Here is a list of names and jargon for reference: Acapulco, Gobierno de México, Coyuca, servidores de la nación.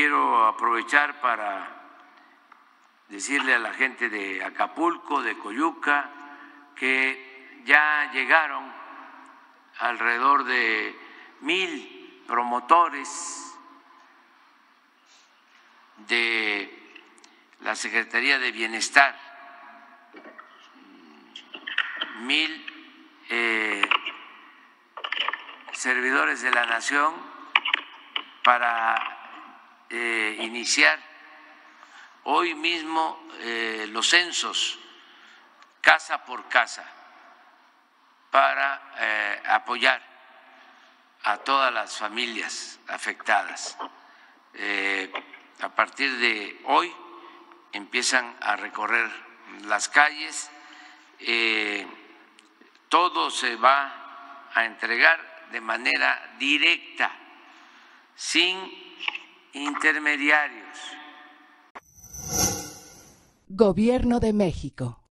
Quiero aprovechar para decirle a la gente de Acapulco, de Coyuca, que ya llegaron alrededor de 1000 promotores de la Secretaría de Bienestar, 1000 servidores de la Nación para iniciar hoy mismo los censos casa por casa para apoyar a todas las familias afectadas. A partir de hoy empiezan a recorrer las calles, todo se va a entregar de manera directa, sin intermediarios. Gobierno de México.